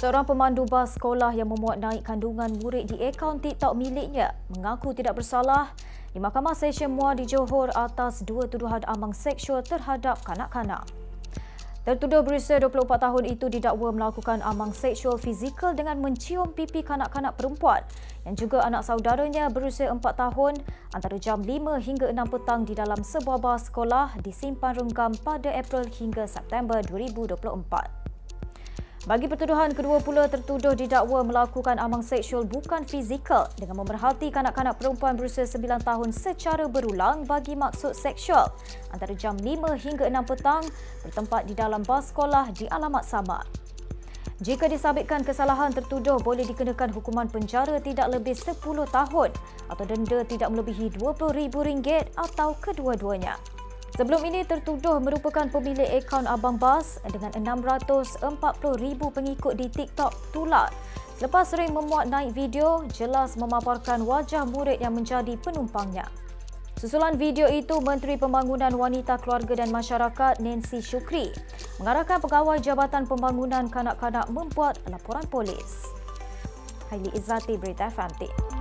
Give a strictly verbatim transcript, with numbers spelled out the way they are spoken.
Seorang pemandu bas sekolah yang memuat naik kandungan murid di akaun TikTok miliknya mengaku tidak bersalah di Mahkamah Sesyen Muar di Johor atas dua tuduhan amang seksual terhadap kanak-kanak. Tertuduh berusia dua puluh empat tahun itu didakwa melakukan amang seksual fizikal dengan mencium pipi kanak-kanak perempuan yang juga anak saudaranya berusia empat tahun antara jam lima hingga enam petang di dalam sebuah bas sekolah di Simpang Renggam pada April hingga September dua ribu dua puluh empat. Bagi pertuduhan kedua pula, tertuduh didakwa melakukan amang seksual bukan fizikal dengan memerhati kanak-kanak perempuan berusia sembilan tahun secara berulang bagi maksud seksual antara jam lima hingga enam petang bertempat di dalam bas sekolah di alamat sama. Jika disabitkan kesalahan, tertuduh boleh dikenakan hukuman penjara tidak lebih sepuluh tahun atau denda tidak melebihi dua puluh ribu ringgit atau kedua-duanya. Sebelum ini, tertuduh merupakan pemilik akaun Abang Bas dengan enam ratus empat puluh ribu pengikut di TikTok pula. Selepas sering memuat naik video, jelas memaparkan wajah murid yang menjadi penumpangnya. Susulan video itu, Menteri Pembangunan Wanita, Keluarga dan Masyarakat Nancy Syukri mengarahkan pegawai Jabatan Pembangunan Kanak-Kanak membuat laporan polis. Hailey Izzati, Berita F M T.